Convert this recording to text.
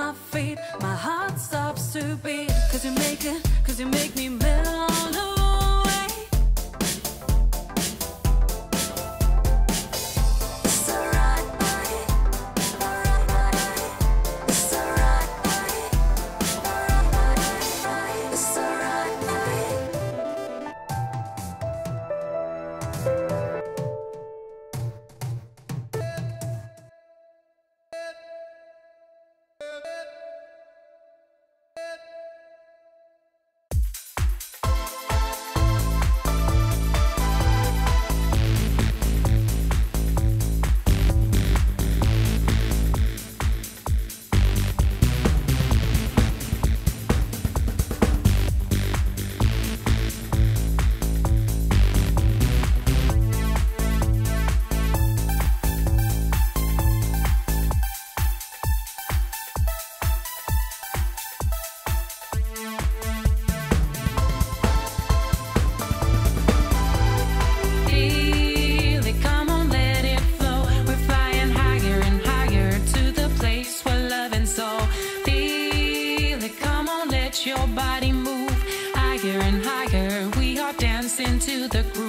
my feet, my heart stops to beat. Cause you make me melt away. It's the right body, the right body. It's the right body, the right body. It's the right body. Your body move higher and higher. We are dancing to the groove.